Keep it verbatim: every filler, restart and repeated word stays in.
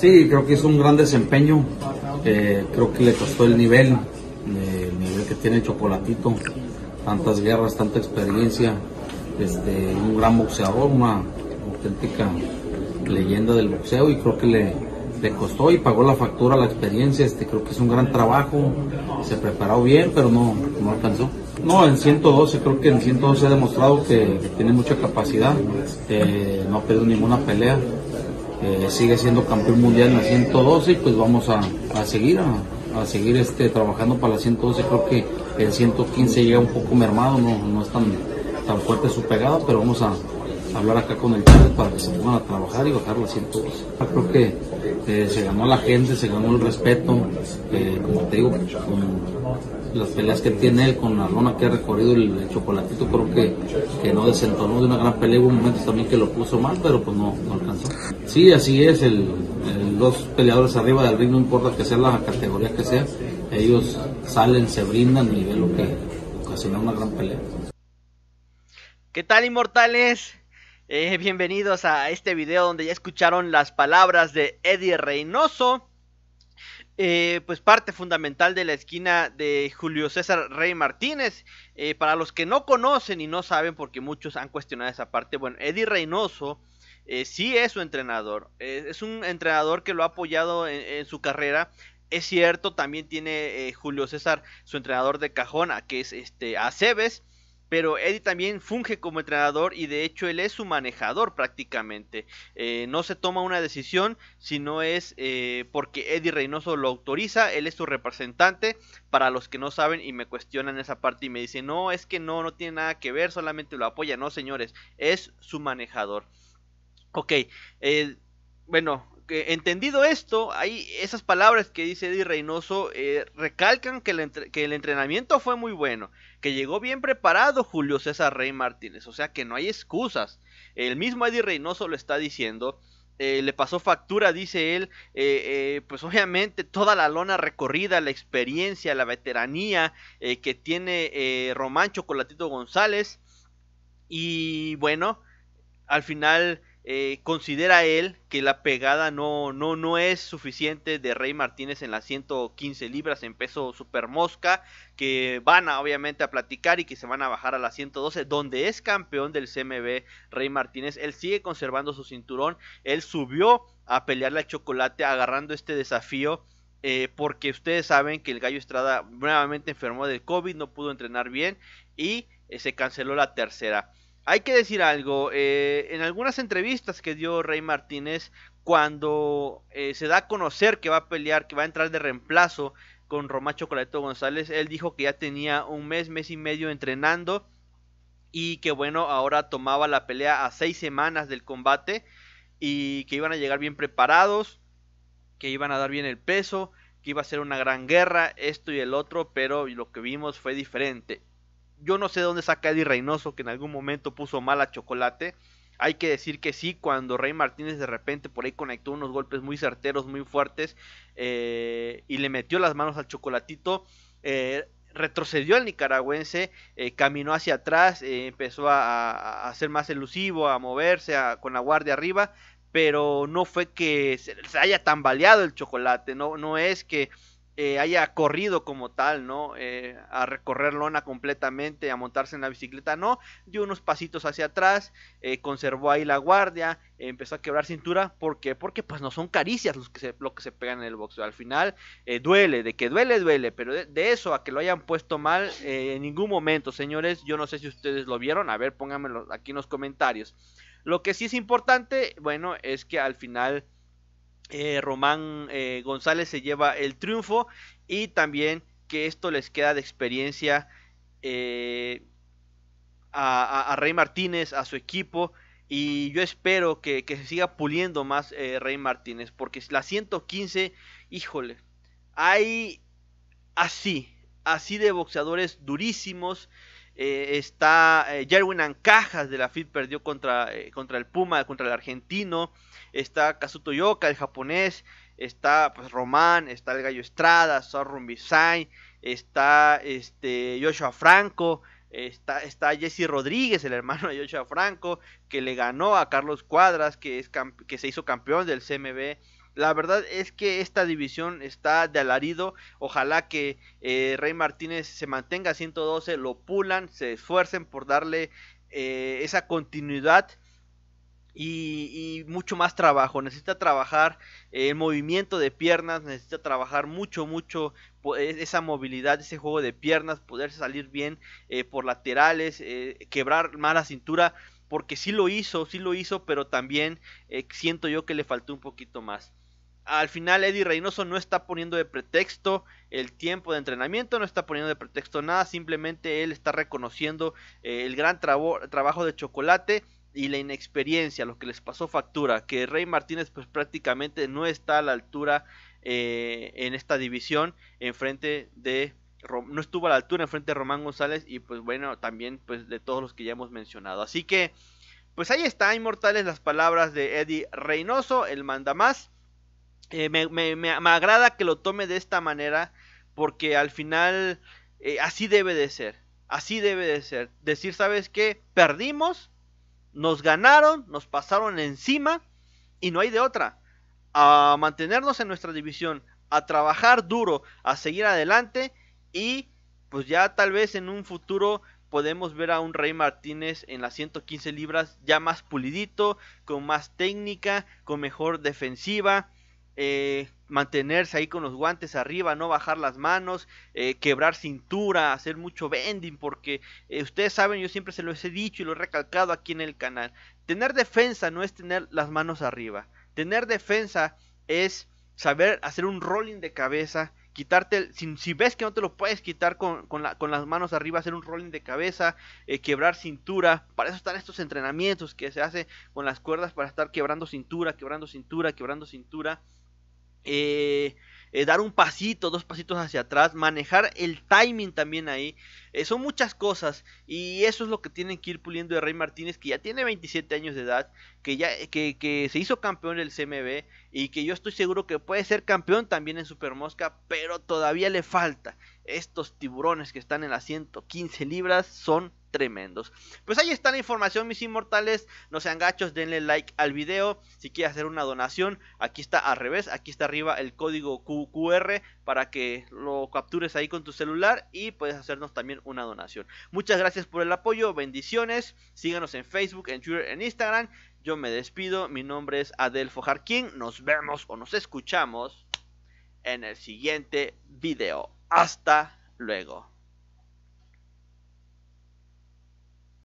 Sí, creo que hizo un gran desempeño, eh, creo que le costó el nivel, eh, el nivel que tiene el Chocolatito, tantas guerras, tanta experiencia, este, un gran boxeador, una auténtica leyenda del boxeo, y creo que le, le costó y pagó la factura, la experiencia, este, creo que es un gran trabajo, se preparó bien, pero no, no alcanzó. No, en ciento doce, creo que en ciento doce ha demostrado que, que tiene mucha capacidad, eh, no ha perdido ninguna pelea. Eh, sigue siendo campeón mundial en la ciento doce y pues vamos a, a seguir a, a seguir este trabajando para la ciento doce. Creo que el ciento quince llega un poco mermado, no, no es tan, tan fuerte su pegada, pero vamos a hablar acá con el padre para que se pongan a trabajar y bajar la ciento doce. Creo que eh, se ganó la gente, se ganó el respeto, eh, como te digo, con las peleas que tiene él, con la lona que ha recorrido el, el Chocolatito, creo que, que no desentonó de una gran pelea. Hubo momentos también que lo puso mal, pero pues no, no alcanzó. Sí, así es, el, el, los peleadores arriba del ring, no importa que sea la categoría que sea, ellos salen, se brindan y ven lo que ocasionó una gran pelea. ¿Qué tal, inmortales? Eh, bienvenidos a este video donde ya escucharon las palabras de Eddy Reynoso, eh, pues parte fundamental de la esquina de Julio César Rey Martínez. eh, Para los que no conocen y no saben, porque muchos han cuestionado esa parte, bueno, Eddy Reynoso eh, sí es su entrenador, eh, es un entrenador que lo ha apoyado en, en su carrera. Es cierto, también tiene eh, Julio César su entrenador de cajón, que es este Aceves, pero Eddy también funge como entrenador y de hecho él es su manejador prácticamente. Eh, no se toma una decisión si no es eh, porque Eddy Reynoso lo autoriza. Él es su representante. Para los que no saben y me cuestionan esa parte y me dicen, no, es que no, no tiene nada que ver, solamente lo apoya. No, señores, es su manejador. Ok, eh, bueno, entendido esto, ahí esas palabras que dice Eddy Reynoso eh, recalcan que el, entre que el entrenamiento fue muy bueno, que llegó bien preparado Julio César Rey Martínez, o sea que no hay excusas. El mismo Eddy Reynoso lo está diciendo, eh, le pasó factura, dice él, eh, eh, pues obviamente toda la lona recorrida, la experiencia, la veteranía eh, que tiene eh, Román Chocolatito González, y bueno, al final... Eh, considera él que la pegada no, no, no es suficiente de Rey Martínez en las ciento quince libras en peso super mosca, que van a, obviamente a platicar y que se van a bajar a las ciento doce, donde es campeón del C M B Rey Martínez. Él sigue conservando su cinturón, él subió a pelearle al Chocolate agarrando este desafío, eh, porque ustedes saben que el Gallo Estrada nuevamente enfermó del COVID, no pudo entrenar bien y eh, se canceló la tercera. Hay que decir algo, eh, en algunas entrevistas que dio Rey Martínez, cuando eh, se da a conocer que va a pelear, que va a entrar de reemplazo con Román Chocolatito González, él dijo que ya tenía un mes, mes y medio entrenando y que bueno, ahora tomaba la pelea a seis semanas del combate y que iban a llegar bien preparados, que iban a dar bien el peso, que iba a ser una gran guerra, esto y el otro, pero lo que vimos fue diferente. Yo no sé de dónde saca Eddy Reynoso que en algún momento puso mal a Chocolate. Hay que decir que sí, cuando Rey Martínez de repente por ahí conectó unos golpes muy certeros, muy fuertes, eh, y le metió las manos al Chocolatito, eh, retrocedió al nicaragüense, eh, caminó hacia atrás, eh, empezó a, a ser más elusivo, a moverse a, con la guardia arriba, pero no fue que se, se haya tambaleado el Chocolate, no, no es que... Eh, haya corrido como tal, ¿no? Eh, a recorrer lona completamente, a montarse en la bicicleta, no, dio unos pasitos hacia atrás, eh, conservó ahí la guardia, eh, empezó a quebrar cintura. ¿Por qué? Porque pues no son caricias los que se, lo que se pegan en el boxeo, al final eh, duele, de que duele, duele, pero de, de eso a que lo hayan puesto mal, eh, en ningún momento, señores. Yo no sé si ustedes lo vieron, a ver, pónganmelo aquí en los comentarios. Lo que sí es importante, bueno, es que al final... Eh, Román eh, González se lleva el triunfo y también que esto les queda de experiencia eh, a, a Rey Martínez, a su equipo, y yo espero que, que se siga puliendo más eh, Rey Martínez, porque la ciento quince, híjole, hay así, así de boxeadores durísimos. eh, está eh, Jerwin Ancajas de la F I B, perdió contra, eh, contra el Puma, contra el argentino. Está Kazuto Yoka, el japonés. Está pues Román, está el Gallo Estrada, Sauron Bissain, está este Joshua Franco, está, está Jesse Rodríguez, el hermano de Joshua Franco, que le ganó a Carlos Cuadras, que, es que se hizo campeón del C M B La verdad es que esta división está de alarido. Ojalá que eh, Rey Martínez se mantenga a ciento doce, lo pulan, se esfuercen por darle eh, esa continuidad. Y, y mucho más trabajo, necesita trabajar eh, el movimiento de piernas, necesita trabajar mucho, mucho esa movilidad, ese juego de piernas, poderse salir bien eh, por laterales, eh, quebrar más la cintura, porque sí lo hizo, sí lo hizo, pero también eh, siento yo que le faltó un poquito más. Al final Eddy Reynoso no está poniendo de pretexto el tiempo de entrenamiento, no está poniendo de pretexto nada, simplemente él está reconociendo eh, el gran trabo- trabajo de Chocolate y la inexperiencia, lo que les pasó factura, que Rey Martínez pues prácticamente no está a la altura eh, en esta división, enfrente de no estuvo a la altura enfrente de Román González y pues bueno, también pues de todos los que ya hemos mencionado. Así que pues ahí está, inmortales, las palabras de Eddy Reynoso, el mandamás. Eh, me, me, me, me agrada que lo tome de esta manera, porque al final eh, así debe de ser, así debe de ser, decir, ¿sabes qué? Perdimos, nos ganaron, nos pasaron encima y no hay de otra. A mantenernos en nuestra división, a trabajar duro, a seguir adelante y pues ya tal vez en un futuro podemos ver a un Rey Martínez en las ciento quince libras ya más pulidito, con más técnica, con mejor defensiva. Eh, mantenerse ahí con los guantes arriba, no bajar las manos, eh, quebrar cintura, hacer mucho bending, porque eh, ustedes saben, yo siempre se los he dicho y lo he recalcado aquí en el canal, tener defensa no es tener las manos arriba, tener defensa es saber hacer un rolling de cabeza, quitarte, el, si, si ves que no te lo puedes quitar con, con, la, con las manos arriba, hacer un rolling de cabeza, eh, quebrar cintura. Para eso están estos entrenamientos que se hace con las cuerdas, para estar quebrando cintura, quebrando cintura, quebrando cintura. Eh, eh, dar un pasito, dos pasitos hacia atrás, manejar el timing también ahí, eh, son muchas cosas y eso es lo que tienen que ir puliendo de Rey Martínez, que ya tiene veintisiete años de edad, que ya que, que se hizo campeón del C M B y que yo estoy seguro que puede ser campeón también en Super Mosca, pero todavía le falta. Estos tiburones que están en las ciento quince libras son tremendos. Pues ahí está la información, mis inmortales. No sean gachos, denle like al video. Si quieres hacer una donación, aquí está al revés, aquí está arriba el código Q R para que lo captures ahí con tu celular y puedes hacernos también una donación. Muchas gracias por el apoyo, bendiciones. Síganos en Facebook, en Twitter, en Instagram. Yo me despido, mi nombre es Adelfo Jarquín. Nos vemos o nos escuchamos en el siguiente video. Hasta luego.